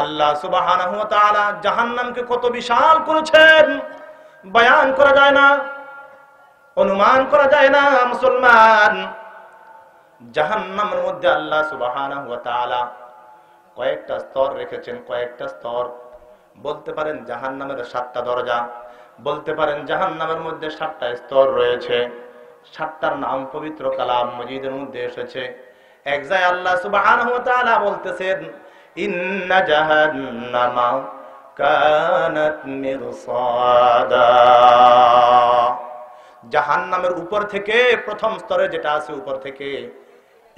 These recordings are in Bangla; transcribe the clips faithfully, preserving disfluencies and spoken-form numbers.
আল্লাহ সুবহানাহু ওয়া তাআলা জাহান্নামকে কত বিশাল করেছেন বয়ান করা যায় না, অনুমান করা যায় না। মুসলমান, জাহান্নামের মধ্যে আল্লাহ সুবহানাহু ওয়া তাআলা কয়েকটা স্তর রেখেছেন, কয়েকটা স্তর। বলতে পারেন জাহান্নামের সাতটা দরজা, বলতে পারেন জাহান্নামের মধ্যে সাতটা স্তর রয়েছে। সাতটার নাম পবিত্র কালাম মজিদের মধ্যে এসেছে। এক যায় আল্লাহ সুবহানাহু ওয়া তাআলা বলতেছেন ইন্না জাহান্নামা কানাত মিরসাদা। জাহান্নামের উপর থেকে প্রথম স্তরে যেটা আছে উপর থেকে,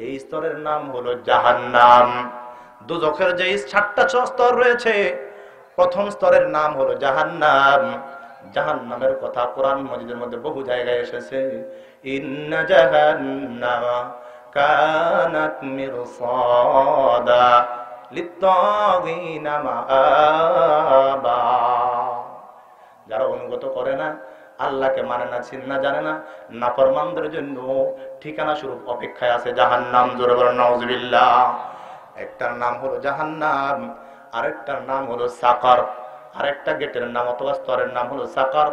এই স্তরের নাম হলো জাহান্নাম। দুজখের যে সাতটা স্তর রয়েছে, প্রথম স্তরের নাম হলো জাহান্নাম। জাহান্নামের কথা কোরআন মাজিদের মধ্যে বহু জায়গায় এসেছে। ইন্না জাহান্নামা কানাত মিরসাদা লিত্তাগীনা মাআবা। যারা অনুগত করে না, আল্লাহকে মানে না, চিন্না জানে না, নাফরমানদের জন্য ঠিকানা স্বরূপ অপেক্ষায় আছে জাহান্নাম। জোরে বলেন নাউযুবিল্লাহ। একটার নাম হলো জাহান্নাম, আরেকটার নাম হলো সাকার। আরেকটা গেটের নাম অথবা স্তরের নাম হলো সাকার।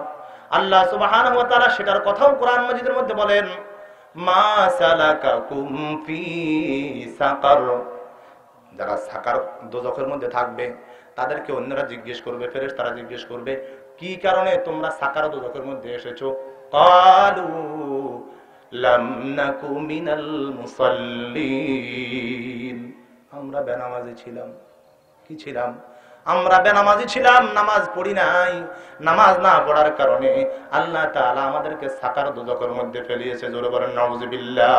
আল্লাহ সুবহানাহু ওয়া তাআলা সেটার কথাও কোরআন মাজিদের মধ্যে বলেন মা সালাকাকুম ফি সাকার। যারা সাকার দোজখের মধ্যে থাকবে তাদেরকে অন্যরা জিজ্ঞেস করবে, ফেরেশতারা জিজ্ঞেস করবে কি কারণে তোমরা সাকার দোজখের মধ্যে এসেছো। ক্বালু লাম নাকু মিনাল মুসাল্লিন। আমরা বেনামাজি ছিলাম। কি ছিলাম? আমরা বেনামাজি ছিলাম, নামাজ পড়ি নাই। নামাজ না পড়ার কারণে আল্লাহ তাআলা আমাদেরকে সাকার দোজখের মধ্যে ফেলিয়েছে। জোরে বলেন নাউযুবিল্লাহ।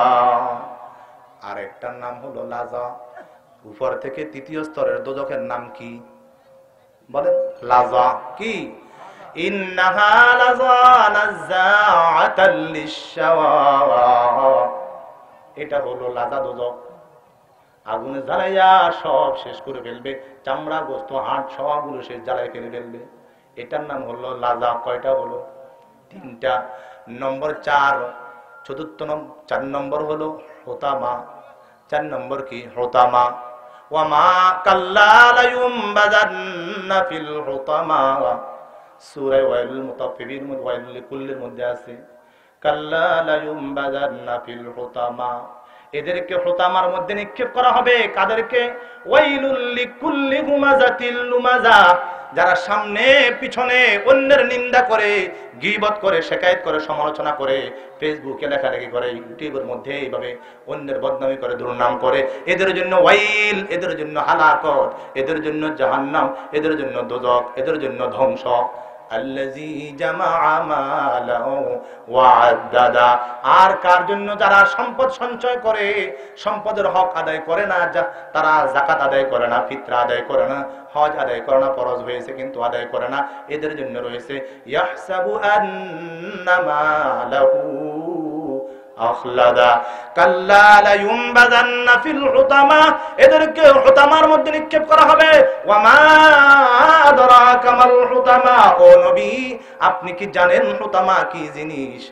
আর একটার নাম হলো লাজা। উপর থেকে তৃতীয় স্তরের দোজখের নাম কি বলেন? লাজা। কি? ইন্নাহা লাজা নাযাআতাল লিশওয়া। এটা হলো লাজা দোজখ, আগুনে জ্বালাইয়া সব শেষ করে ফেলবে, চামড়া গোস্ত হাড় সবগুলো শেষ জ্বালাই ফেলে ফেলবে। এটার নাম হলো লাজা। কয়টা হলো? তিনটা। নম্বর চার, চতুর্থ নম্বর চার নম্বর হলো হোতামা। চার নম্বর কি? হোতামা। ওয়ামা কাল্লালায়ুমবাযান্না ফিল হোতামা। সূরা ওয়াইলুল মুতাফফিফিন ওয়াইলুল লিকুল্লির মধ্যে আছে কাল্লালায়ুমবাযান্না ফিল হোতামা। এদেরকে হোতামার মধ্যে নিক্ষেপ করা হবে। কাদেরকে? ওয়াইলুল লিকুল্লি হুমাযাতিল লুমাযা। যারা সামনে পিছনে অন্যের নিন্দা করে, গীবত করে, শিকায়ত করে, সমালোচনা করে, ফেসবুকে লেখালেখি করে, ইউটিউবের মধ্যে এইভাবে অন্যের বদনামি করে, দুর্নাম করে, এদের জন্য ওয়াইল, এদের জন্য হালাকত, এদের জন্য জাহান্নাম, এদের জন্য দোজখ, এদের জন্য ধ্বংস। আল্লাযী জামাআ মালাহু ওয়া আদাদা। আর কার জন্য? যারা সম্পদ সঞ্চয় করে, সম্পদের হক আদায় করে না, তারা যাকাত আদায় করে না, ফিতরা আদায় করে না, হজ আদায় করে না, ফরজ হয়েছে কিন্তু আদায় করে না, এদের জন্য রয়েছে ইয়াহসাবু আন্না মালাহু আখলাদা। কাল্লা লা ইউমবাযান্না ফিল হুতামা। এদেরকে হুতামার মধ্যে নিক্ষেপ করা হবে। ওয়া মা আদরাকা মাল হুতামা। ও নবী, আপনি কি জানেন হুতামা কি জিনিস?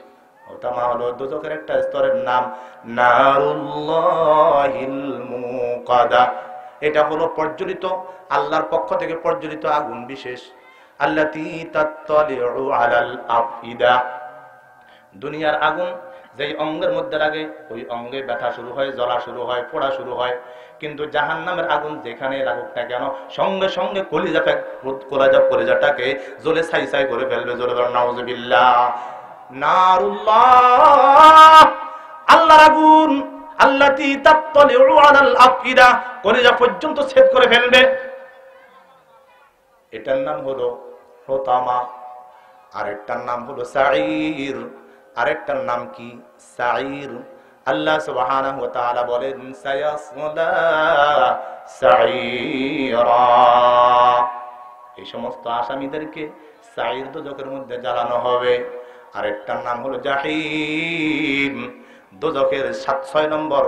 হুতামা হলো দোজখের একটা স্তরের নাম, নারুল্লাহিল মুকাদা। এটা হলো প্রজ্বলিত, আল্লাহর পক্ষ থেকে প্রজ্বলিত আগুন বিশেষ। আল্লাতী তাতলিউ আলাল আফিদা। দুনিয়ার আগুন যেই অঙ্গের মধ্যে লাগে ওই অঙ্গে ব্যথা শুরু হয়, জ্বলা শুরু হয়, পোড়া শুরু হয়। কিন্তু জাহান্নামের আগুন যেখানে লাগুক না কেন সঙ্গে সঙ্গে কলিজাটা কলিজা কলিজাটাকে জ্বলে ছাই ছাই করে ফেলবে। জ্বলে বলেন নাউযুবিল্লাহ। নারুল্লাহ, আল্লাহর আগুন। আল্লাতী তাতলিউ আলাল আফিদা, কলিজা পর্যন্ত ছেদ করে ফেলবে। এটার নাম হলো হোতামা। আরেকটার নাম হলো সাঈর। আরেকটার নাম কি? সাঈর। আল্লাহ সুবহানাহু ওয়া তাআলা বলেন সায়াসলা সাঈরা। এই সমস্ত আসামিদেরকে সাঈর দোজখের মধ্যে জ্বালানো হবে। আরেকটার নাম হলো জাহিম। দোজখের সাত ছয় নম্বর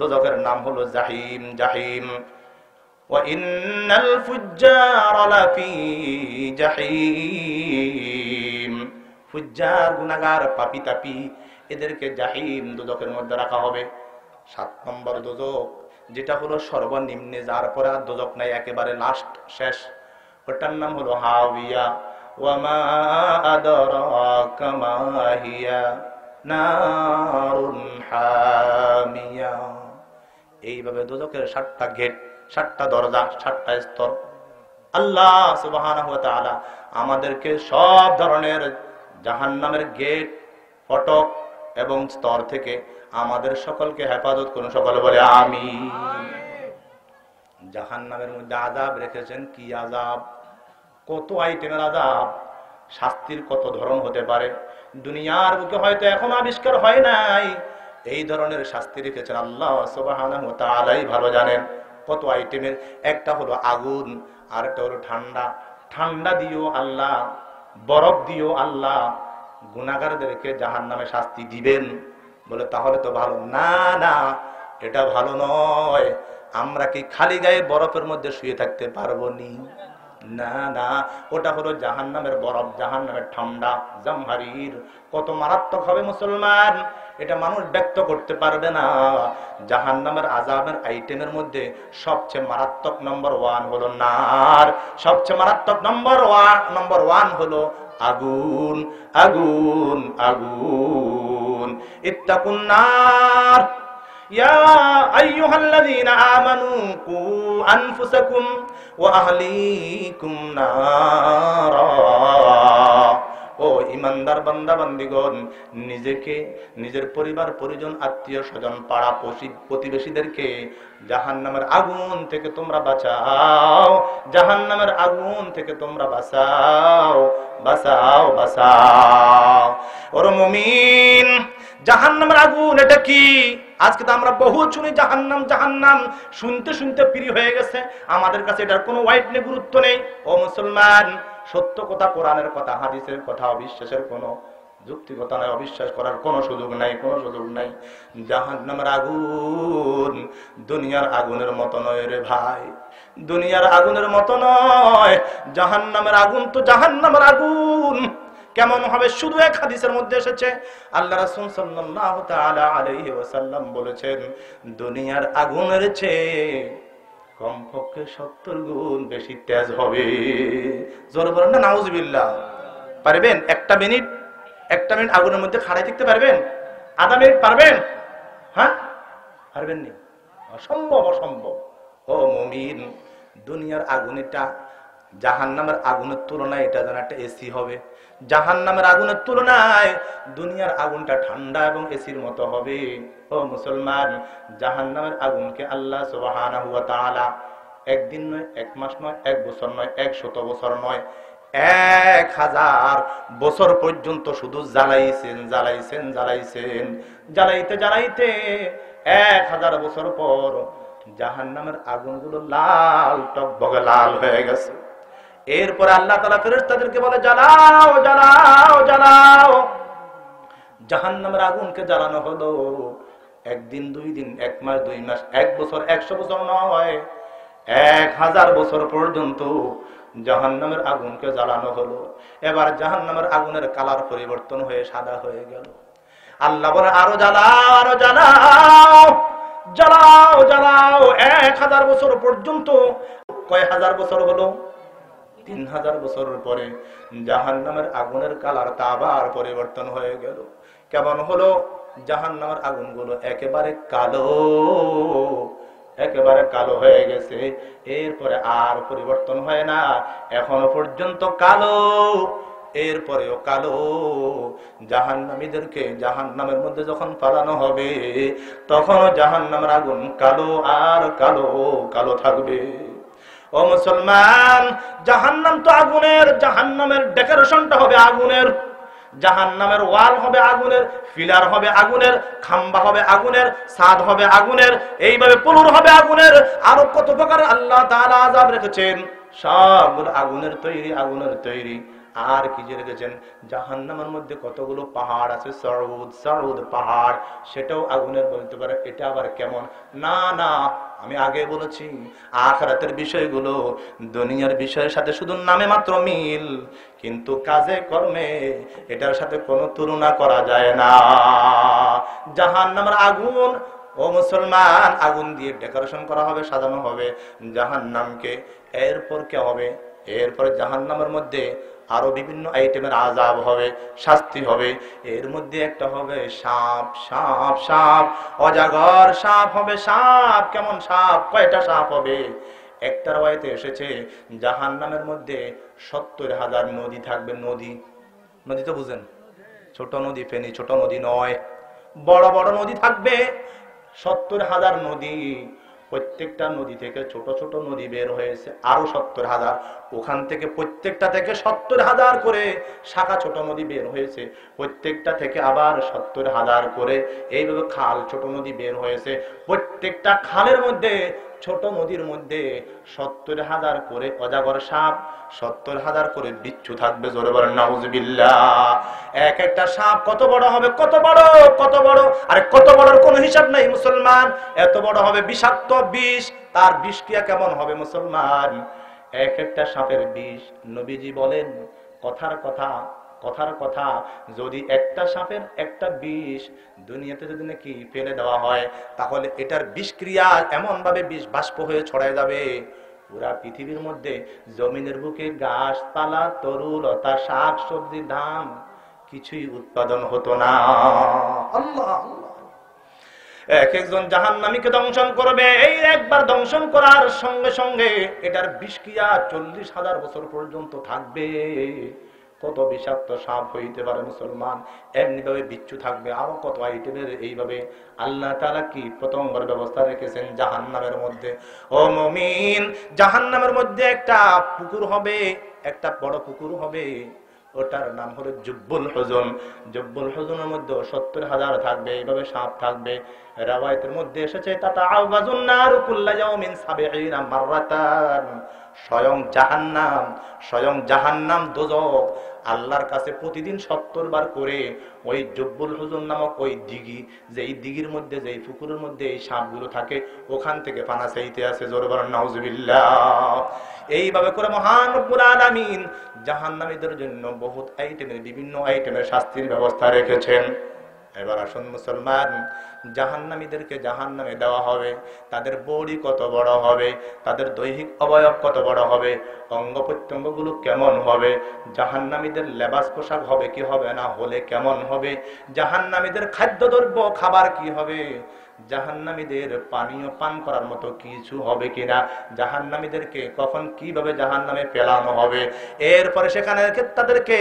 দোজখের নাম হলো জাহিম। জাহিম। ওয়া ইন্নাল ফুজ্জারা লাফি জাহিম। ফুজ্জার, গুনাহগার, পাপী তাপী, এদেরকে জাহিম দোজখের মধ্যে রাখা হবে। সাত নম্বর দোজখ যেটা হলো সর্বনিম্নে, যার পরে আর দোজক নাই, একেবারে লাস্ট শেষ, ওটার নাম হলো হাওয়া। ওয়া মা আদরাকা মা হিয়া নারুন হামিয়া। এইভাবে দোজকের ষাটটা গেট, ষাটটা দরজা, ষাটটা স্তর। আল্লাহ সুবহানাহু ওয়া তাআলা আমাদেরকে সব ধরনের জাহান্নামের গেট, ফটক এবং স্তর থেকে আমাদের সকলকে হেফাজত করুন। সকলে বলে আমিন। জাহান্নামের মধ্যে আযাব রেখেছেন, কি আযাব, কত আইটেমের আযাব, শাস্তির কত ধরন হতে পারে। দুনিয়ার বুকে হয়তো এখনো আবিষ্কার হয় নাই এই ধরনের শাস্তি রেখেছেন আল্লাহ সুবহানাহু ওয়া তাআলাই ভালো জানেন কত আইটেমের। একটা হলো আগুন, আরেকটা হলো ঠান্ডা। ঠান্ডা দিও আল্লাহ, বরফ দিও আল্লাহ, গুনাহগারদেরকে জাহান্নামে শাস্তি দিবেন। বলে তাহলে তো ভালো। না না, এটা ভালো নয়। আমরা কি খালি গায়ে বরফের মধ্যে শুয়ে থাকতে পারবো নি? না না, ওটা হলো জাহান্নামের বরফ, জাহান্নামের ঠান্ডা, জামহারির। কত মারাত্মক হবে মুসলমান, এটা মানুষ ব্যক্ত করতে পারবে না। জাহান্নামের আযাবের আইটেমের মধ্যে সবচেয়ে মারাত্মক নম্বর ওয়ান হলো নার, সবচেয়ে মারাত্মক নম্বর ওয়ান নম্বর ওয়ান হলো আগুন। আগুন আগুন ইত্তাকুন নার ইয়া আইয়ুহাল্লাযীনা আমানু কু আনফুসাকুম ওয়া আহলিকুম নারা। ও ইমানদার বান্দা বান্দিগণ, নিজেকে, নিজের পরিবার পরিজন, আত্মীয় স্বজন, পাড়া প্রতিবেশীদেরকে জাহান্নামের আগুন থেকে তোমরা বাঁচাও। জাহান্নামের আগুন থেকে তোমরা বাঁচাও, বাঁচাও, বাঁচাও। ওর মুমিন, জাহান্নামের আগুন এটা কি? আজকে তো আমরা বহু শুনি জাহান্নাম জাহান্নাম, শুনতে শুনতে প্রিয় হয়ে গেছে আমাদের কাছে। এটার কোনো ওয়াইড নেই, গুরুত্ব নেই। ও মুসলমান, সত্য কথা, কোরআনের কথা, হাদিসের কথা, অবিশ্বাসের কোনো যুক্তিকতা নাই, অবিশ্বাস করার কোনো সুযোগ নাই, কোনো সুযোগ নাই। জাহান্নামের আগুন দুনিয়ার আগুনের মতো নয় রে ভাই, দুনিয়ার আগুনের মতো নয়। জাহান্নামের আগুন তো জাহান্নামের আগুন কেমন হবে? শুধু এক হাদিসের মধ্যে এসেছে, আল্লাহ রাসূল সাল্লাল্লাহু তাআলা আলাইহি ওয়াসাল্লাম বলেছেন, দুনিয়ার আগুনের চেয়ে কমপক্ষে সত্তর গুণ বেশি তেজ হবে। জোরে বলেন না নাউজুবিল্লাহ। পারবেন একটা মিনিট, একটা মিনিট আগুনের মধ্যে খাড়াই থাকতে পারবেন? আধা মিনিট পারবেন? হ্যাঁ, পারবেন নি, অসম্ভব, অসম্ভব। ও মুমিন, দুনিয়ার আগুনটা জাহান্নামের আগুনের তুলনায় এটা যেন একটা এসি হবে। জাহান্নামের আগুনের তুলনায় দুনিয়ার আগুনটা ঠান্ডা এবং এসির মতো হবে। ও মুসলমান, জাহান্নামের আগুনকে আল্লাহ সুবহানাহু ওয়া তাআলা একদিন নয়, এক মাস নয়, এক বছর নয়, এক শত বছর নয়, এক হাজার বছর পর্যন্ত শুধু জ্বালাইছেন, জ্বালাইছেন, জ্বালাইছেন। জ্বালাইতে জ্বালাইতে এক হাজার বছর পর জাহান্নামের আগুনগুলো লাল টকবগে লাল হয়ে গেছে। এরপরে আল্লাহ তাআলা ফেরেশতাদেরকে বলে, জ্বালাও, জ্বালাও, জ্বালাও। জাহান্নামের আগুনকে জ্বালানো হলো। একদিন, দুই দিন, এক মাস, দুই মাস, এক বছর, একশো বছর নয়, এক হাজার বছর পর্যন্ত জাহান্নামের আগুনকে জ্বালানো হলো। এবার জাহান্নামের আগুনের কালার পরিবর্তন হয়ে সাদা হয়ে গেল। আল্লাহ বলে, আরো জ্বালাও, আরো জ্বালাও, জ্বালাও, জ্বালাও। এক হাজার বছর পর্যন্ত, কয় হাজার বছর হলো? তিন হাজার বছরের পরে জাহান্নামের আগুনের কালার আবার পরিবর্তন হয়ে গেল। কেমন হলো? জাহান্নামের আগুনগুলো একেবারে কালো, একেবারে কালো হয়ে গেছে। এরপরে আর পরিবর্তন হয় না, এখনো পর্যন্ত কালো, এরপরেও কালো। জাহান্নামীদেরকে জাহান্নামের মধ্যে যখন পালানো হবে, তখনও জাহান্নামের আগুন কালো আর কালো, কালো থাকবে। ও মুসলমান, জাহান্নাম তো আগুনের, জাহান্নামের ডেকোরেশনটা হবে আগুনের, জাহান্নামের ওয়াল হবে আগুনের, ফিলার হবে আগুনের, খাম্বা হবে আগুনের, ছাদ হবে আগুনের, এইভাবে পুলুর হবে আগুনের। আরো কত প্রকার আল্লাহ তাআলা আযাব রেখেছেন, সব আগুনের তৈরি, আগুনের তৈরি। আর কি যে রেখেছেন, জাহান্নামের মধ্যে কতগুলো পাহাড় আছে, সরুদ সরুদ পাহাড়, সেটাও আগুনের বলতে পারে। এটা আবার কেমন? না না, আমি আগে বলেছি আখিরাতের বিষয়গুলো দুনিয়ার বিষয়ের সাথে শুধু নামে মাত্র মিল, কিন্তু কাজে কর্মে এটার সাথে কোনো তুলনা করা যায় না। জাহান্নামের আগুন ओ मुसलमान आगुन दिए डेकोरेशन करा होबे साजानो होबे जहन्नाम के एरपर क्या होबे एरपर जहन्नामेर मध्य आरो विभिन्न आइटेमेर आजाब होबे शास्ति होबे एर मध्य एकटा होबे सांप सांप सांप अजागर सांप होबे सांप केमन सांप कयटा सांप होबे एकटा रवायते एसेছে जहन्नामेर मध्य सत्तर हजार नदी थाकबे नदी नदी तो बुझেন ছোট নদী ফেনি ছোট নদী নয় বড় বড় নদী থাকবে सत्तर हजार नदी प्रत्येक नदी छोट छोट नदी बेर सत्तर हजार प्रत्येक सत्तर हजार शाखा छोट नदी बेर प्रत्येक सत्तर हजार खाल छोट नदी बेर प्रत्येक खालेर मध्य छोट नदीर मध्य सत्तर हजार अजागर साप सत्तर हजार बिच्छू थाकबे जोरे बोलेन नाउजुबिल्लाह एक एक साप कत बड़ होबे कत बड़ कत बड़ आरे कत बड़र कोनो हिसाब नहीं मुसलमान एत बड़ होबे विषाक्त विष तार विष किया केमन होबे मुसलमान एक एक सापेर विष नबीजी बोलेन कथार कथा कथार कथा जदि एक सापेर एक विष दुनियाते जदि नाकि फेले देवा हय ताहले एटार विषक्रिया एमन भावे विष बाष्प हये छड़ाय जाबे पूरा पृथिवीर मध्य जमिनेर बुके गाछपाला तरुलता शाक सब्जी धान किछुई उत्पादन हतो ना अल्लाह एक एक जन जहन्नामी के दंशन करबे एक बार दंशन करार संगे संगे एटार विषक्रिया चल्लिस हजार बछर पर्यन्त थाकबे कत विषाक्त साप हईते पारे मुसलमान एमनि भावे बिच्छू थाकबे आरो कत आइटेमेर एइभावे आल्लाह ताआला की प्रथमबार व्यवस्था रेखेछेन जहन्नामेर मध्य ओ मुमिन जहन्नामेर मध्य एकटा पुकुर होबे एकटा बड़ पुकुर होबे ওটার নাম হলো জব্বুল হুজুন জব্বুল হুজুনের মধ্যে সত্তর হাজার থাকবে এইভাবে সাপ থাকবে রাওয়ায়াতের মধ্যে এসেছে তাতাআবাজুন নারু কুল্লা ইয়াউমিন সাবঈনা মাররাতান স্বয়ং জাহান্নাম স্বয়ং জাহান্নাম দোজখ আল্লাহর কাছে প্রতিদিন সত্তর বার করে ওই জব্বুল হুজুন নামক ওই দিঘি যেই দিঘির মধ্যে যেই পুকুরের মধ্যে এই সাপগুলো থাকে ওখান থেকে পানা চাইতে আসে জোরে বলেন নাউজুবিল্লাহ এইভাবে করে মহান রব্বুল আলামিন জাহান্নামীদের জন্য বহুত আইটেমের বিভিন্ন আইটেমের শাস্তির ব্যবস্থা রেখেছেন এবার আসুন মুসলমান জাহান্নামীদেরকে জাহান্নামে দেওয়া হবে তাদের বডি কত বড় হবে তাদের দৈহিক অবয়ব কত বড় হবে অঙ্গপ্রত্যঙ্গগুলো কেমন হবে জাহান্নামীদের লেবাস পোশাক হবে কি হবে না হলে কেমন হবে জাহান্নামীদের খাদ্যদ্রব্য খাবার কি হবে জাহান্নামীদের পানীয় পান করার মতো কিছু হবে কিনা জাহান্নামীদেরকে কখন কিভাবে জাহান্নামে ফেলানো হবে এরপর সেখানে তাদেরকে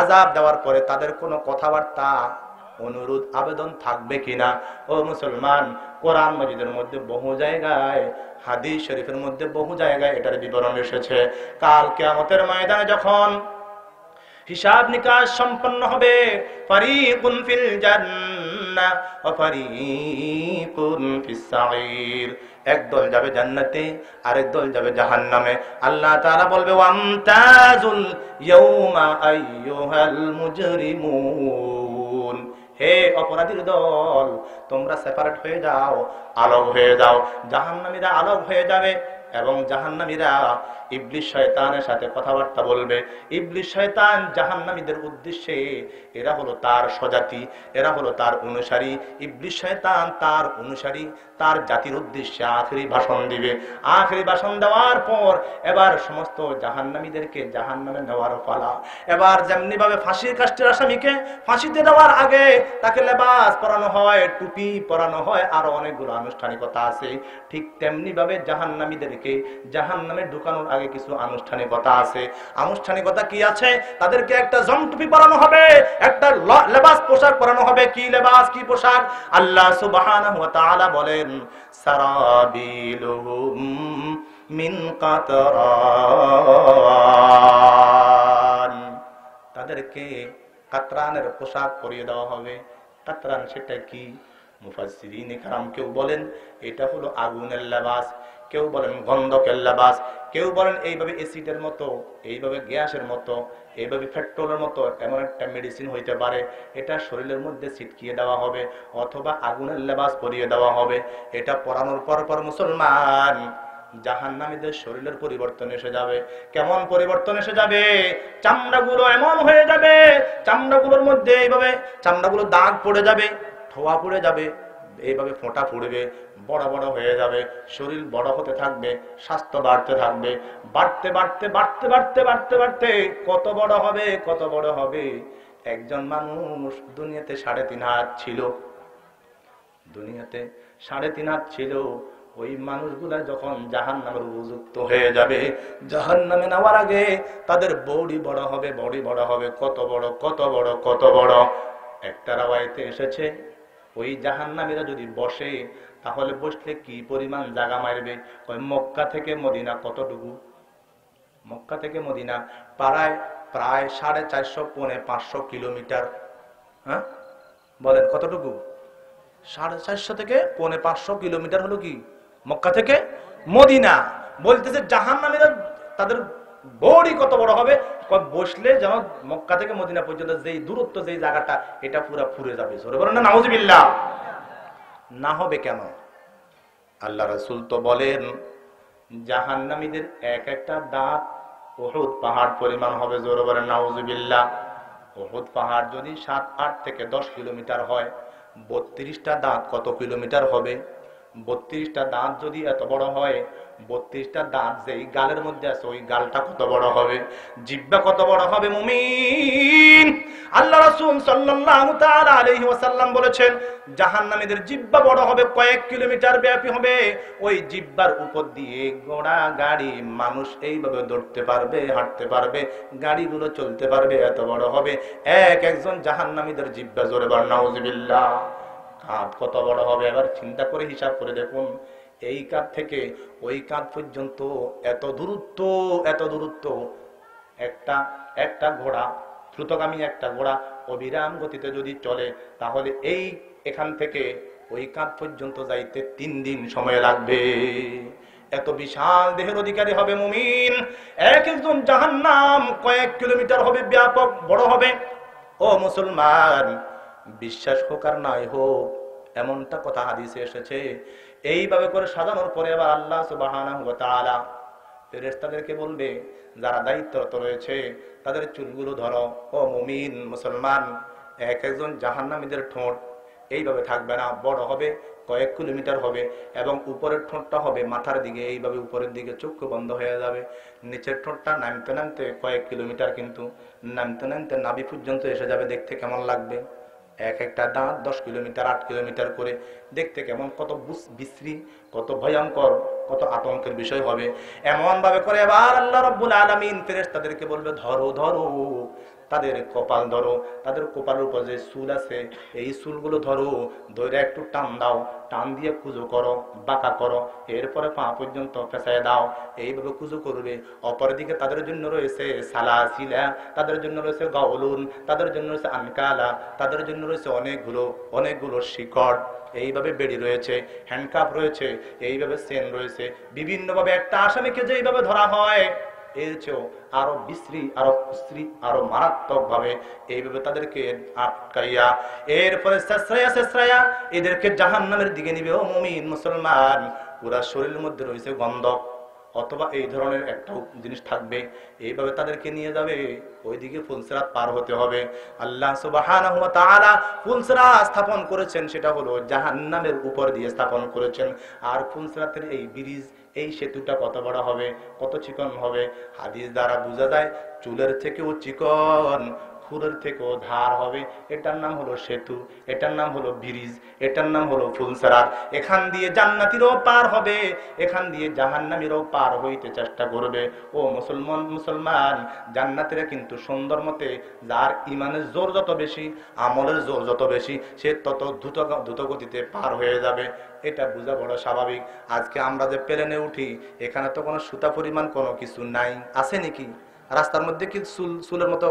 আযাব দেওয়ার পরে তাদের কোনো কথাবার্তা অনুরোধ আবেদন থাকবে কিনা ও মুসলমান কোরআন মাজিদের মধ্যে বহু জায়গায় হাদিস শরীফের মধ্যে বহু জায়গায় এটার বিবরণ এসেছে কাল কিয়ামতের ময়দানে যখন হিসাব নিকাশ সম্পন্ন হবে ফারিকুন ফিল জান্নাহ ওয়া ফারিকুন ফিস সাঈর এক দল যাবে জান্নাতে আরেক দল যাবে জাহান্নামে আল্লাহ তাআলা বলবে ওয়ামতাজুল ইয়াউমা আইয়ুহাল মুজরিমুন हे अपराधीर दल तुम्हारा सेपारेट हो जाओ अलग हो जाओ जहन्नामीरा अलग हो जाए एवं जहन्नामीरा इब्लिस शैतानेर साथे कथाबार्ता बोलबे इब्लिस शैतान जहन्नामीदेर उद्देश्ये एरा हलो तार सजाति एरा हलो तार अनुसारी इब्लिस शैतान तार अनुसारी तार जातिर उद्देश्ये आखिरी भाषण दिबे आखिरी भाषण देवार पर एबार समस्त जहन्नामीदेरके जहन्नामे नेवार पाला एबार जेमनि भावे फाँसिर काष्ठेर आसामीके फाँसिते देवार आगे ताके लेबास परानो हय टुपि परानो हय आरो अनेकगुलो आनुष्ठानिकता आछे ठीक तेमनि भावे जहन्नामीदेरके जहन्नामे ढुकानो কিছু আনুষ্ঠানিকতা আছে আনুষ্ঠানিকতা কি আছে তাদেরকে একটা জমটুপি পরানো হবে একটা লেবাস পোশাক পরানো হবে কি লেবাস কি পোশাক আল্লাহ সুবহানাহু ওয়া তাআলা বলেন সারাবিলুহুম মিন কাতরান তাদেরকে কাতরানের পোশাক পরিয়ে দেওয়া হবে কাতরান সেটা কি মুফাসসিরিন کرام কেউ বলেন এটা হলো আগুনের লেবাস কেউ বলেন গন্ধকের লেবাস কেউ বলেন এইভাবে অ্যাসিডের মতো এইভাবে গ্যাসের মতো এইভাবে পেট্রোলের মতো এমন একটা মেডিসিন হইতে পারে এটা শরীরের মধ্যে ছিটকিয়ে দেওয়া হবে অথবা আগুনের লেবাস পরিয়ে দেওয়া হবে এটা পরানোর পর পর মুসলমান জাহান্নামীদের শরীরের পরিবর্তন এসে যাবে কেমন পরিবর্তন এসে যাবে চামড়াগুলো এমন হয়ে যাবে চামড়াগুলোর মধ্যে এইভাবে চামড়াগুলো দাগ পড়ে যাবে ধোয়া পড়ে যাবে এইভাবে ফোঁটা ফুটবে, বড় বড় হয়ে যাবে, শরীর বড় হতে থাকবে, স্বাস্থ্য বাড়তে থাকবে, বাড়তে বাড়তে বাড়তে বাড়তে বাড়তে বাড়তে কত বড় হবে কত বড় হবে। একজন মানুষ দুনিয়াতে সাড়ে তিন হাত ছিল, দুনিয়াতে সাড়ে তিন হাত ছিল। ওই মানুষগুলা যখন জাহান্নামের উপযুক্ত হয়ে যাবে, জাহান্নামে নামার আগে তাদের বডি বড় হবে, বডি বড় হবে, কত বড় কত বড় কত বড়। একটা রাওয়ায়েতে এসেছে ওই জাহান্নামীরা যদি বসে তাহলে বসলে কি পরিমাণ জায়গা মারবে। মক্কা থেকে মদিনা কতটুকু, মক্কা থেকে মদিনা পাড়ায় প্রায় সাড়ে চারশো পৌনে পাঁচশো কিলোমিটার। হ্যাঁ বলেন কতটুকু, সাড়ে চারশো থেকে পৌনে পাঁচশো কিলোমিটার হলো কি মক্কা থেকে মদিনা। বলতেছে জাহান্নামীরা তাদের বড়ি কত বড় হবে, বসলে যেন মক্কা থেকে মদিনা পর্যন্ত যেই দূরত্ব যেই জায়গাটা এটা পুরো ফুরে যাবে। নাউযুবিল্লাহ, না হবে কেন? আল্লাহ রাসূল তো বলেন জাহান্নামীদের এক একটা দাঁত উহুদ পাহাড় পরিমাণ হবে। জোরে বলেন নাউযুবিল্লাহ। উহুদ পাহাড় যদি সাত আট থেকে দশ কিলোমিটার হয়, বত্রিশটা দাঁত কত কিলোমিটার হবে? বত্রিশটা দাঁত যদি এত বড় হয়, বত্রিশটা দাঁত যেই গালের মধ্যে আছে ওই গালটা কত বড় হবে, জিহ্বা কত বড় হবে মুমিন। আল্লাহ রাসূল সাল্লাল্লাহু তাআলা আলাইহি ওয়াসাল্লাম বলেছেন জাহান্নামীদের জিহ্বা বড় হবে, কয়েক কিলোমিটার ব্যাপী হবে। ওই জিহ্বার উপর দিয়ে ঘোড়া গাড়ি মানুষ এইভাবে দৌড়তে পারবে, হাঁটতে পারবে, গাড়িগুলো চলতে পারবে, এত বড় হবে এক একজন জাহান্নামীদের জিহ্বা। জোরে বল নাউযুবিল্লাহ। কাঁধ কত বড় হবে, এবার চিন্তা করে হিসাব করে দেখুন, এই কাঁধ থেকে ওই কাঁধ পর্যন্ত এত দূরত্ব, এত দূরত্ব। একটা একটা ঘোড়া, দ্রুতগামী একটা ঘোড়া অবিরাম গতিতে যদি চলে তাহলে এই এখান থেকে ওই কাঁধ পর্যন্ত যাইতে তিন দিন সময় লাগবে। এত বিশাল দেহের অধিকারী হবে মুমিন। এক একজন জাহান্নাম কয়েক কিলোমিটার হবে, ব্যাপক বড় হবে। ও মুসলমান, বিশ্বাস হোক আর নাই হোক, এমনটা কথা হাদিসে এসেছে। এইভাবে করে সাজানোর পরে আবার আল্লাহ সুবহানাহু ওয়া তাআলা ফেরেশতাদেরকে বলবে যারা দায়িত্বরত রয়েছে তাদের চুলগুলো ধরো। ও মুমিন মুসলমান, এক একজন জাহান্নামীদের ঠোঁট এইভাবে থাকবে না, বড় হবে, কয়েক কিলোমিটার হবে, এবং উপরের ঠোঁটটা হবে মাথার দিকে, এইভাবে উপরের দিকে, চক্ষু বন্ধ হয়ে যাবে। নিচের ঠোঁটটা নামতে নামতে কয়েক কিলোমিটার, কিন্তু নামতে নামতে নাভি পর্যন্ত এসে যাবে। দেখতে কেমন লাগবে? এক একটা দাঁত দশ কিলোমিটার আট কিলোমিটার করে, দেখতে কেমন, কত বিশ্রী, কত ভয়ঙ্কর, কত আতঙ্কের বিষয় হবে। এমন ভাবে করে আবার আল্লাহ রাব্বুল আলামিন ফেরেশতাদেরকে বলবে ধরো ধরো, তাদের কপাল ধরো, তাদের কপালের উপর যে চুল আছে এই চুলগুলো ধরো, ধরে একটু টান দাও, টান দিয়ে কুজো করো, বাঁকা করো, এরপরে পা পর্যন্ত ফেঁসায় দাও, এইভাবে কুজো করবে। অপরদিকে তাদের জন্য রয়েছে সালাসিলা, তাদের জন্য রয়েছে গাউলুন, তাদের জন্য রয়েছে আনকালা, তাদের জন্য রয়েছে অনেকগুলো অনেকগুলো শিকড়, এইভাবে বেড়ি রয়েছে, হ্যান্ডকাপ রয়েছে, এইভাবে চেন রয়েছে। বিভিন্নভাবে একটা আসামিকে যেইভাবে ধরা হয় এর চেয়েও আরো বিশ্রী, আরো কুশ্রী, আরো মারাত্মক ভাবে এইভাবে তাদেরকে আটকাইয়া এরপরে শেষরায়া শেষরায়া এদেরকে জাহান্নামের দিকে নিবে। ও মুমিন মুসলমান, পুরা শরীরের মধ্যে রয়েছে গন্ধ অথবা এই ধরনের একটা জিনিস থাকবে, এইভাবে তাদেরকে নিয়ে যাবে। ওইদিকে ফুলসিরাত পার হতে হবে। আল্লাহ সুবহানাহু ওয়া তাআলা ফুলসিরাত স্থাপন করেছেন, সেটা হলো জাহান্নামের উপর দিয়ে স্থাপন করেছেন। আর ফুলসিরাতের এই ব্রিজ, এই সেতুটা কত বড় হবে, কত চিকন হবে, হাদিস দ্বারা বোঝা যায়। চুলের থেকেও চিকন, খুরের থেকেও ধার হবে। এটার নাম হলো সেতু, এটার নাম হলো ব্রিজ, এটার নাম হলো ফুলসিরাত। এখান দিয়ে জান্নাতীরাও পার হবে, এখান দিয়ে জাহান্নামীরাও পার হইতে চেষ্টা করবে। ও মুসলমান মুসলমান, জান্নাতীরা কিন্তু সুন্দর মতে, যার ইমানের জোর যত বেশি, আমলের জোর যত বেশি, সে তত দ্রুত দ্রুত গতিতে পার হয়ে যাবে। এটা বোঝা বড় স্বাভাবিক। আজকে আমরা যে প্লেনে উঠি, এখানে তো কোনো সুতা পরিমাণ কোনো কিছু নাই, আছে নাকি? রাস্তার মধ্যে কি চুল চুলের মতো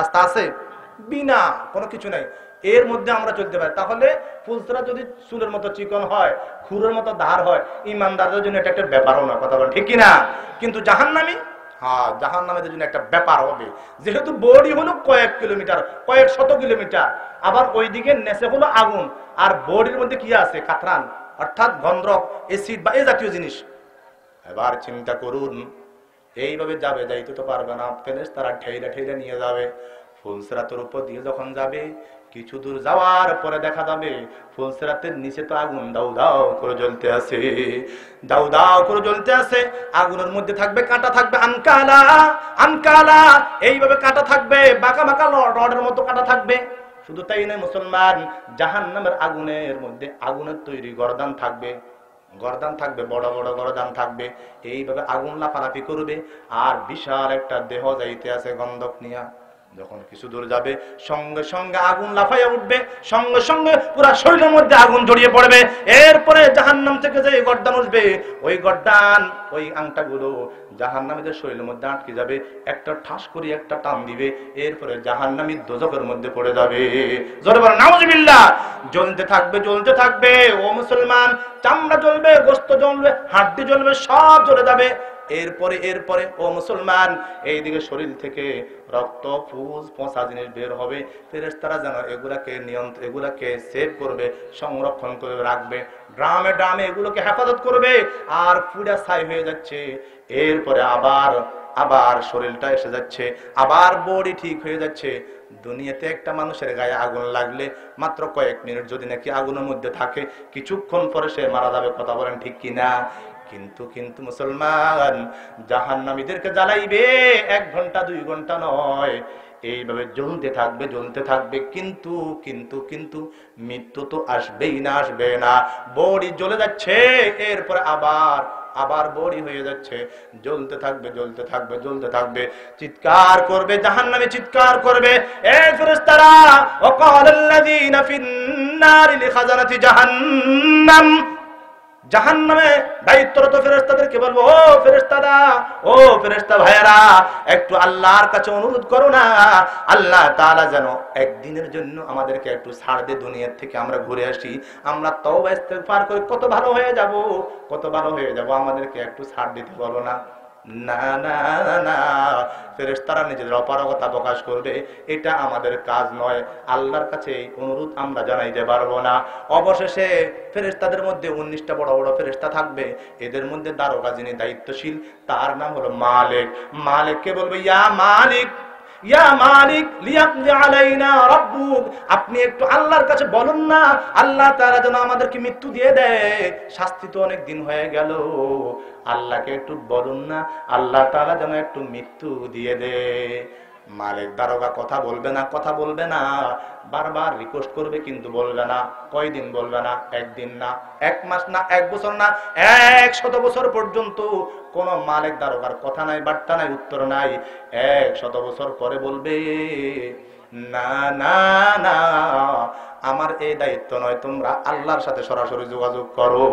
রাস্তা আছে? বিনা কোনো কিছু নাই, এর মধ্যে আমরা চলতে পারি। তাহলে ফুলসিরাত যদি চুলের মতো চিকন হয়, খুরের মতো ধার হয়, ইমানদারদের জন্য এটা একটা ব্যাপারও না, কথা বলেন ঠিক কিনা? কিন্তু জাহান্নামী, হ্যাঁ জাহান্নামীদের জন্য একটা ব্যাপার হবে, যেহেতু বডি হলো কয়েক কিলোমিটার, কয়েক শত কিলোমিটার, আবার ওইদিকে নেচে হলো আগুন, আর বডির মধ্যে কি আছে? কাতরান, অর্থাৎ গন্ধক, এসিড বা এই জাতীয় জিনিস। এবার চিন্তা করুন, এইভাবে যাবে, যাইতে তো পারবে না, ফেরেশতারা ঠেলা ঠেলা নিয়ে যাবে। ফুলসিরাতের উপর দিয়ে যখন যাবে, কিছু দূর যাওয়ার পরে দেখা যাবে ফুলসরাতের নিচে তো আগুন দাউ দাউ করে জ্বলতে আছে, দাউ দাউ করে জ্বলতে আছে। আগুনের মধ্যে থাকবে কাঁটা, থাকবে আনকালা, আনকালা এইভাবে কাঁটা থাকবে, বাঁকা বাঁকা রডের মতো কাঁটা থাকবে। শুধু তাই নয় মুসলমান, জাহান্নামের আগুনের মধ্যে আগুনের তৈরি গর্দান থাকবে, গর্দান থাকবে, বড় বড় গর্দান থাকবে। এইভাবে আগুন লাফালাফি করবে আর বিশাল একটা দেহ যাইতে আছে গন্ধক নিয়া। যখন কিছু দূর যাবে সঙ্গে সঙ্গে আগুন লাফাইয়া উঠবে, সঙ্গে সঙ্গে পুরা শরীরের মধ্যে আগুন জড়িয়ে পড়বে। এরপরে জাহান্নাম থেকে যে গর্দান উঠবে, ওই গর্দান ওই আংটাগুলো জাহান্নামীদের শরীরের মধ্যে আটকে যাবে, একটা ঠাস করে একটা টান দিবে, এরপরে জাহান্নামী দোজখের মধ্যে পড়ে যাবে। জোরে বলেন নাউজুবিল্লাহ। জ্বলতে থাকবে, জ্বলতে থাকবে। ও মুসলমান, চামড়া জ্বলবে, গোস্ত জ্বলবে, হাড্ডি জ্বলবে, সব জ্বলে যাবে। এরপরে এরপরে ও মুসলমান, এইদিকে শরীর থেকে রক্ত, ফুজ, পচা জিনিস বের হবে। ফেরেশতারা যেন এগুলাকে নিয়ন্ত্রণ, এগুলাকে সেভ করবে, সংরক্ষণ করে রাখবে, ড্রামে ড্রামে এগুলোকে হেফাজত করবে। আর পুরা ছাই হয়ে যাচ্ছে, এরপরে আবার আবার শরীরটা এসে যাচ্ছে, আবার বডি ঠিক হয়ে যাচ্ছে। দুনিয়াতে একটা মানুষের গায়ে আগুন লাগলে মাত্র কয়েক মিনিট যদি নাকি আগুনের মধ্যে থাকে, কিছুক্ষণ পরে সে মারা যাবে। কথা বলেন ঠিক কিনা? কিন্তু কিন্তু মুসলমান, জাহান্নামীদেরকে জ্বালাইবে এক ঘন্টা দুই ঘন্টা নয়, এইভাবে জ্বলতে থাকবে, জ্বলতে থাকবে। কিন্তু কিন্তু কিন্তু মৃত্যু তো আসবেই না, আসবে না। বড়ি জ্বলে যাচ্ছে, এরপরে আবার আবার বড়ি হয়ে যাচ্ছে, জ্বলতে থাকবে, জ্বলতে থাকবে, জ্বলতে থাকবে। চিৎকার করবে জাহান্নামে, চিৎকার করবে এ ফেরেশতারা, ওয়াকালাল্লাযীনা ফিন্নারি লিখাজানাতি জাহান্নাম। জাহান্নামে দায়িত্বরত ফেরেশতাদেরকে বলবো, ও ফেরেশতারা, ও ফেরেশতা ভাইরা, একটু আল্লাহর কাছে অনুরোধ করো না, আল্লাহ তাআলা যেন একদিনের জন্য আমাদেরকে একটু ছাড় দে, দুনিয়ার থেকে আমরা ঘুরে আসি, আমরা তওবা ইস্তেগফার করে কত ভালো হয়ে যাব, কত ভালো হয়ে যাব, আমাদেরকে একটু ছাড় দিতে বলো না। না না না, ফেরেশতারা নিজেদের অপারগতা প্রকাশ করবে, এটা আমাদের কাজ নয়, আল্লাহর কাছে অনুরোধ আমরা জানাইতে পারবো না। অবশেষে ফেরেশতাদের মধ্যে উনিশটা বড় বড় ফেরেশতা থাকবে, এদের মধ্যে দারোগা যিনি দায়িত্বশীল, তার নাম হলো মালিক। মালিককে বলবে, ইয়া মালিক, ইয়া মালিক লিয়াকদি আলাইনা রাব্বুক, আপনি একটু আল্লাহর কাছে বলুন না, আল্লাহ তাআলা যেন আমাদেরকে মৃত্যু দিয়ে দেয়, শাস্তি তো অনেক দিন হয়ে গেল, আল্লাহকে একটু বলুন না, আল্লাহ তাআলা যেন একটু মৃত্যু দিয়ে দেয়। মালিক দারোগা কথা বলবে না, কথা বলবে না, বারবার রিকোয়েস্ট করবে কিন্তু বলবে না। কয়দিন বলবে না, একদিন না, এক মাস না, এক বছর না, এক শত বছর পর্যন্ত কোনো মালিক দারোগার কথা নাই, বার্তা নাই, উত্তর নাই। এক শত বছর পরে বলবে, না না না, আমার এই দায়িত্ব নয়, তোমরা আল্লাহর সাথে সরাসরি যোগাযোগ করো।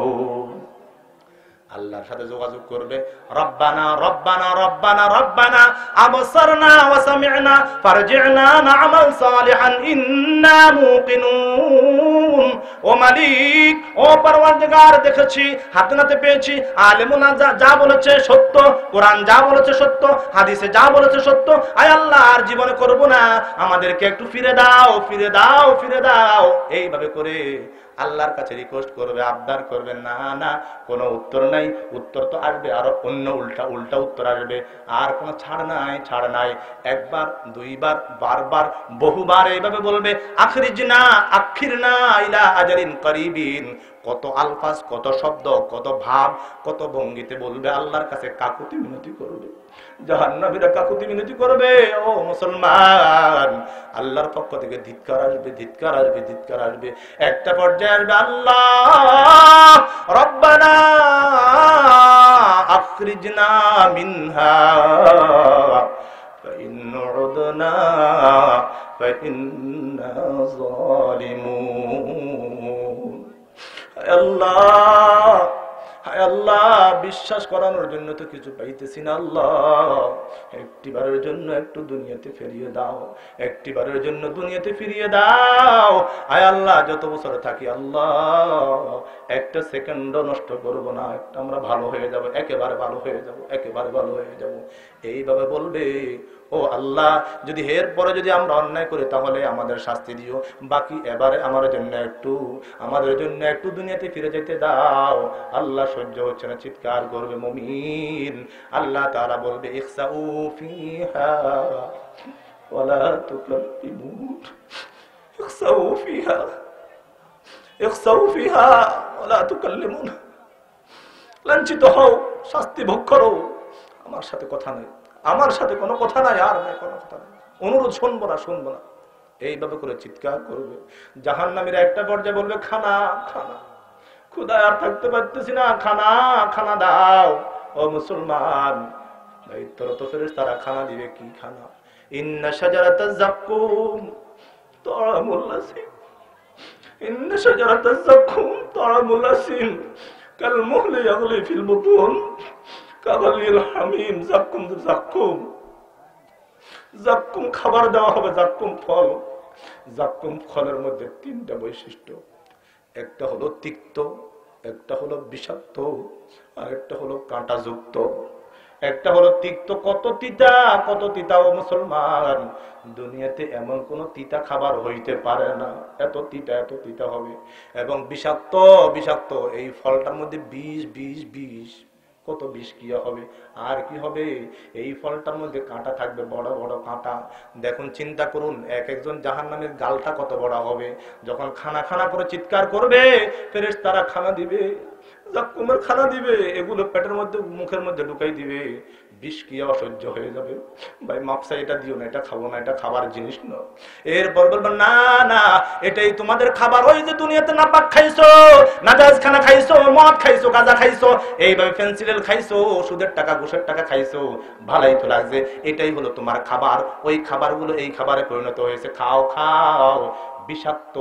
আল্লাহর সাথে যোগাযোগ করবে, রব্বানা রব্বানা রব্বানা রব্বানা আবসারনা ওয়া সামি'না ফারজি'না না'মাল সালিহান ইন্না মুকিনুন। ও মালিক, ও পরওয়ারদিগার, দেখেছি হাতে নাতে পেয়েছি, আলেমুনা যা বলেছে সত্য, কোরআন যা বলেছে সত্য, হাদিসে যা বলেছে সত্য, আয় আল্লাহ আর জীবনে করব না, আমাদেরকে একটু ফিরে দাও, ফিরে দাও, ফিরে দাও। এইভাবে করে আল্লাহর কাছে রিকোয়েস্ট করবে, আবদার করবে, না না, কোনো উত্তর নাই। উত্তর তো আসবে আরো অন্য উল্টা উল্টা উত্তর আসবে, আর কোনো ছাড় নাই, ছাড় নাই। একবার, দুইবার, বারবার, বহুবার এইভাবে বলবে, আখরিজনা আখিরনা ইলা আজালিন করিবিন। কত আলফাজ, কত শব্দ, কত ভাব, কত ভঙ্গিতে বলবে, আল্লাহর কাছে কাকুতি মিনতি করবে, জাহান্নামীরা কাকুতি মিনতি করবে। ও মুসলমান, আল্লাহর পক্ষ থেকে ধিক্কার আসবে, ধিক্কার আসবে, ধিক্কার আসবে। একটা পর্যায়ে আসবে, আল্লাহ রব্বানা আখরিজনা মিনহা ফাইন উদনা ফাইন্না যালিমুন। আল্লাহ, হায় আল্লাহ, বিশ্বাস করানোর জন্য তো কিছু পাইতেছি না, আল্লাহ একটিবারের জন্য একটু দুনিয়াতে ফিরিয়ে দাও, একটিবারের জন্য দুনিয়াতে ফিরিয়ে দাও। হায় আল্লাহ, যত বছর থাকি আল্লাহ একটা সেকেন্ডও নষ্ট করবো না, একটা আমরা ভালো হয়ে যাব, একেবারে ভালো হয়ে যাব, একেবারে ভালো হয়ে যাব। এইভাবে বলবে, ও আল্লাহ, যদি এর পরে যদি আমরা অন্যায় করি তাহলে আমাদের শাস্তি দিও, বাকি এবারে আমার জন্য একটু, আমাদের জন্য একটু দুনিয়াতে ফিরে যেতে দাও। আল্লাহ সহ্য হচ্ছে না, চিৎকার করবে মুমিন। আল্লাহ তাআলা বলবে, ইখসাউ ফিহা ওয়ালা তুকাল্লিমুন। इख्सऊ फीहा इख्सऊ फीहा वला तुकल्लिमुन लंचित हओ शास्ति भोग करो आमार साथे कथा नेই आमार साथे कोनो कथा ना यार नेই कोनो कथा नेই अनुरोध सुनबो ना सुनबो ना এইভাবে করে চিৎকার করবে জাহান্নামীরা একটা পর্যায়ে বলবে খানা খানা খোদা আর থাকতে পারতেছি না খানা খানা দাও ও মুসলমান দায়িত্বরত ফেরেশতারা খানা দিবে কি খানা ইন্না শাজারাতাজ জাক্কুম তা'মুল লাসিম ইন্না শাজারাতাজ জাক্কুম তা'মুল লাসিম কাল মুহলি ইয়াগলি ফিল বুতুন কাগলিল হামিম জাক্কুম জাক্কুম জাক্কুম খাবার দেওয়া হবে জাক্কুম ফল জাক্কুম ফলের মধ্যে তিনটা বৈশিষ্ট্য একটা হলো তিক্ত একটা হলো বিষাক্ত আর একটা হলো কাঁটাযুক্ত একটা হলো তিক্ত কত তিতা কত তিতা ও মুসলমান দুনিয়াতে এমন কোন তিতা খাবার হইতে পারে না এত তিতা এত তিতা হবে এবং বিষাক্ত বিষাক্ত এই ফলটার মধ্যে বিষ বিষ বিষ কত বিষ কি হবে আর কি হবে এই ফলটার মধ্যে কাঁটা থাকবে বড় বড় কাঁটা দেখুন চিন্তা করুন এক একজন জাহান্নামের গালটা কত বড় হবে যখন খানা খানা করে চিৎকার করবে ফেরেশতারা খানা দিবে জাক্কুমের খানা দিবে এগুলো পেটের মধ্যে মুখের মধ্যে ঢুকাই দিবে বিষ কি অসহ্য হয়ে যাবে ভাই মাপসা এটা দিও না এটা খাবো না এটা খাবার জিনিস না এরপর বলবো না না এটাই তোমাদের খাবার ওই যে দুনিয়াতে নাপাক খাইছো নাজায়েজ খানা খাইছো মদ খাইছো গাঁজা খাইছো এইভাবে ফেন্সিলেল খাইছো সুদের টাকা ঘুষের টাকা খাইছো ভালাই তো লাগছে এটাই হলো তোমার খাবার ওই খাবারগুলো এই খাবারে পরিণত হয়েছে খাও খাও বিষাক্ত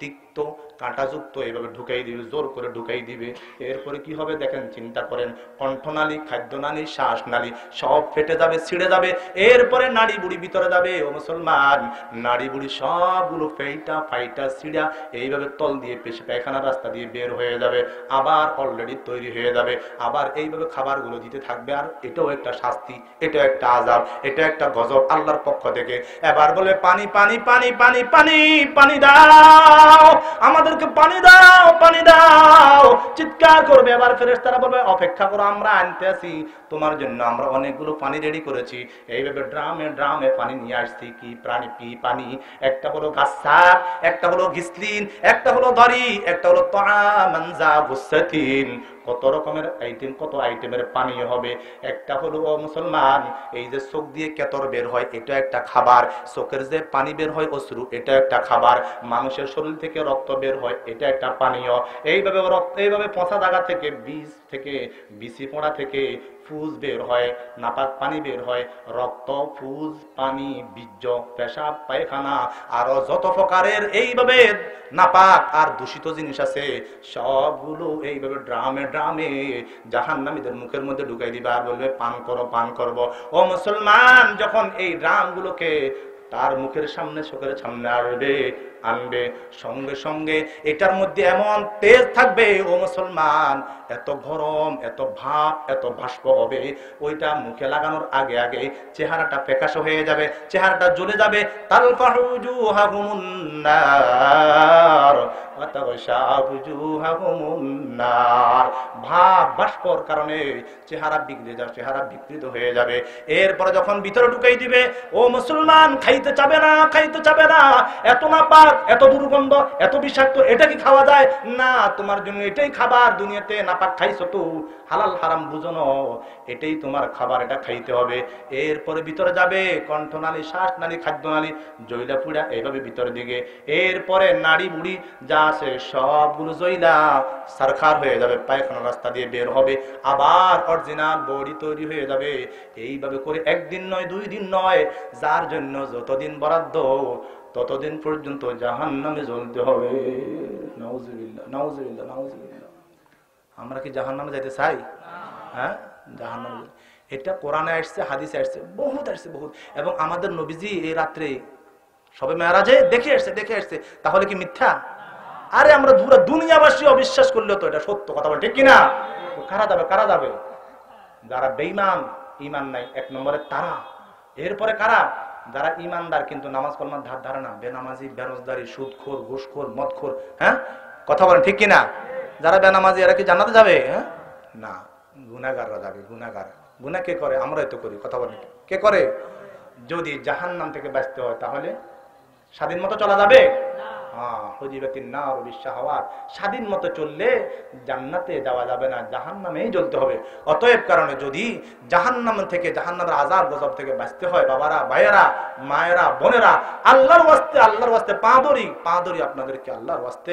তিক্ত কাঁটাযুক্ত এইভাবে ঢুকাই দিবে জোর করে ঢুকাই দিবে এরপরে কি হবে দেখেন চিন্তা করেন কণ্ঠনালী খাদ্যনালী শ্বাসনালী সব ফেটে যাবে ছিঁড়ে যাবে এরপরে নাড়ি বুড়ি ভিতরে যাবে ও মুসলমান নাড়ি বুড়ি সবগুলো ফেইটা ফাইটা ছিঁড়া এইভাবে তল দিয়ে পেশে পায়খানা রাস্তা দিয়ে বের হয়ে যাবে আবার অলরেডি তৈরি হয়ে যাবে আবার এইভাবে খাবারগুলো দিতে থাকবে আর এটাও একটা শাস্তি এটা একটা আযাব এটা একটা গজব আল্লাহর পক্ষ থেকে এবার বলে পানি পানি পানি পানি পানি পানি দাও আমাদের পানি দাও পানি দাও চিৎকার করবে আবার ফেরেশতারা বলবে অপেক্ষা করো আমরা আনতে আসি তোমার জন্য আমরা অনেকগুলো পানি রেডি করেছি এইভাবে ড্রামে ড্রামে পানি নিয়ে আসছি কি প্রাণী পি পানি একটা হলো গাছার একটা হলো ঘিসলিন একটা হলো দড়ি একটা হলো তাআমান যাবুসতিন কত রকমের আইটেম কত আইটেমের পানি হবে একটা হলো মুসলমান এই যে চোখ দিয়ে কেতর বের হয় এটা একটা খাবার চোখের যে পানি বের হয় অশ্রু এটা একটা খাবার মানুষের শরীর থেকে রক্ত বের হয় এটা একটা পানীয় এইভাবে রক্ত এইভাবে পচা দাগা থেকে বীজ থেকে বিচি পোড়া থেকে ফুজ বের হয় নাপাক পানি বের হয় রক্ত ফুজ পানি বীর্য পেশাব পায়খানা আর যত প্রকারের এইভাবে নাপাক আর দূষিত জিনিস আছে সবগুলো এইভাবে ড্রামে ড্রামে জাহান্নামীদের মুখের মধ্যে ঢুকাই দিবে আর বলবে পান করো পান করবো ও মুসলমান যখন এই ড্রামগুলোকে তার মুখের সামনে চোখের সামনে আসবে আনবে সঙ্গে সঙ্গে এটার মধ্যে এমন তেজ থাকবে ও মুসলমান এত গরম এত ভাব এত বাষ্প হবে ওইটা মুখে লাগানোর আগে আগে চেহারাটা ফ্যাকাশে হয়ে যাবে চেহারাটা জ্বলে যাবে তালফাহু জুহাহুমুন নার ওয়া তাগশা জুহাহুমুন নার ভাব বাষ্পর কারণে চেহারা বিগড়ে যাবে চেহারা বিকৃত হয়ে যাবে এরপর যখন ভিতরে ঢুকাই দিবে ও মুসলমান খাইতে চাবে না খাইতে চাবে না এত না পা এত দুর্গন্ধ এত বিষাক্ত এটা কি খাওয়া যায় না তোমার জন্য এটাই খাবার দুনিয়াতে নাপাক খাইছো তো হালাল হারাম বুঝো না এটাই তোমার খাবার এটা খাইতে হবে এরপরে ভিতরে যাবে কণ্ঠনালী শ্বাসনালী খাদ্যনালী জয়লা পুড়া এইভাবে ভিতরে দিকে এরপরে নাড়ি বুড়ি যা আছে সবগুলো জয়লা সরকার হয়ে যাবে পায়খানা রাস্তা দিয়ে বের হবে আবার অরিজিনাল বডি তৈরি হয়ে যাবে এইভাবে করে একদিন নয় দুই দিন নয় যার জন্য যতদিন বরাদ্দ ততদিন পর্যন্ত জাহান্নামে জ্বলতে হবে নাউজুবিল্লাহ নাউজুবিল্লাহ নাউজুবিল্লাহ আমরা কি জাহান্নামে যেতে চাই হ্যাঁ জাহান্নামে এটা কোরআনে আসছে হাদিসে আসছে বহুত আসছে বহুত এবং আমাদের নবীজি এই রাতে সবে মেরাজে দেখে আসছে দেখে আসছে তাহলে কি মিথ্যা আরে আমরা পুরো দুনিয়াবাসী অবিশ্বাস করলে তো এটা সত্য কথা বলে ঠিক কিনা কারা যাবে কারা যাবে যারা বেঈমান ঈমান নাই এক নম্বরে তারা এরপরে কারা যারা ইমানদার কিন্তু নামাজ কলমার ধার ধারে না বেনামাজি বেরোজগারি সুদখোর ঘুষখোর মদখোর হ্যাঁ কথা বলেন ঠিক কিনা যারা বেনামাজি এরা কি জান্নাতে যাবে হ্যাঁ না গুনাহগাররা যাবে গুনাহগার গুনাহ কে করে আমরাই তো করি কথা বলেন কে করে যদি জাহান্নাম থেকে বাঁচতে হয় তাহলে স্বাধীন মতো চলা যাবে হ্যাঁ হুজিবাতিন নার বিশাহাওয়াত স্বাধীন মতো চললে জান্নাতে যাওয়া যাবে না জাহান্নামেই জ্বলতে হবে। অতএব কারণে যদি জাহান্নাম থেকে জাহান্নামের আযাব গজব থেকে বাঁচতে হয় বাবারা ভাইয়েরা মায়েরা বোনেরা আল্লাহর ওয়াস্তে আল্লাহর ওয়াস্তে পা ধরি পা ধরি আপনাদেরকে আল্লাহর ওয়াস্তে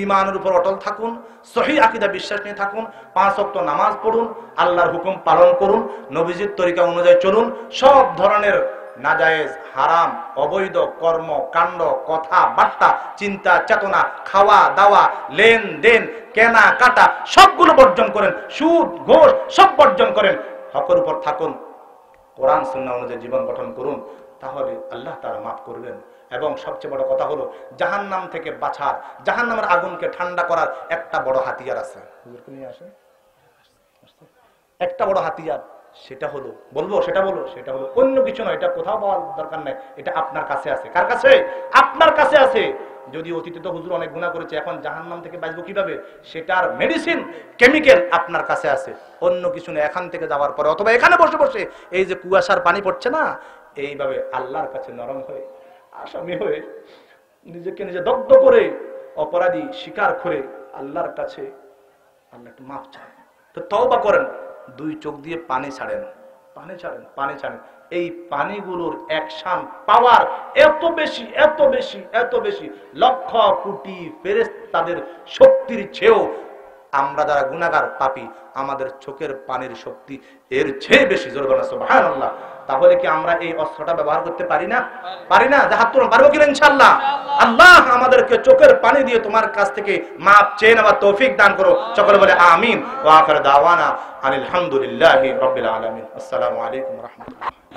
ঈমানের উপর অটল থাকুন সহিহ আকীদা বিশ্বাস নিয়ে থাকুন পাঁচ ওয়াক্ত নামাজ পড়ুন আল্লাহর হুকুম পালন করুন নবীজির তরিকা অনুযায়ী চলুন সব ধরনের नाजायज हराम अवैध कर्म कांड कथा बार्ता चिंता चेतना खावा दावा लेन देन केना काटा सबगुलो बर्जन करें सूद घोष सब बर्जन करें हकेर उपर थाकुन कुरान सुन्नाह अनुयायी जीवन गठन करुन ताहले अल्लाह ताआला माफ करबेन। এবং সবচেয়ে বড় কথা হলো জাহান্নাম থেকে বাঁচার জাহান্নামের আগুনকে ঠান্ডা করার একটা বড় হাতিয়ার আছে একটা বড় হাতিয়ার সেটা হলো বলবো সেটা বলো সেটা হলো অন্য কিছু না এটা কোথাও বলার দরকার নাই এটা আপনার কাছে আছে কার কাছে আপনার কাছে আছে। যদি অতীতে তো হুজুর অনেক গুনাহ করেছে এখন জাহান্নাম থেকে বাঁচবো কিভাবে সেটার মেডিসিন কেমিক্যাল আপনার কাছে আছে অন্য কিছু না। এখান থেকে যাওয়ার পরে অথবা এখানে বসে বসে এই যে কুয়াশার পানি পড়ছে না এইভাবে আল্লাহর কাছে নরম হয়ে আসামি হয়ে নিজেকে নিজে দগ্ধ করে অপরাধী স্বীকার করে আল্লাহর কাছে আল্লাহ একটু মাফ চায় তো তওবা করেন দুই চোখ দিয়ে পানি ছাড়েন পানি ছাড়েন পানি ছাড়েন এই পানিগুলোর অ্যাকশন পাওয়ার এত বেশি এত বেশি এত বেশি লক্ষ কোটি ফেরেশতাদের শক্তির চেয়েও আমরা যারা গুনাহগার পাপী আমাদের চোখের পানির শক্তি এর চেয়ে বেশি জোরে বলা সুবহানাল্লাহ। তাহলে কি আমরা এই অস্ত্রটা ব্যবহার করতে পারি না পারি না যা হাত তুলুন পারবো কিনা ইনশাআল্লাহ। আল্লাহ আমাদেরকে চোখের পানি দিয়ে তোমার কাছ থেকে মাপ চেয়ে নেওয়ার তৌফিক দান করো সকলে বলে আমিন ওয়া আখির দাওয়ানা আলহামদুলিল্লাহি রাব্বিল আলামিন আসসালামু আলাইকুম ওয়া রাহমাতুল্লাহ।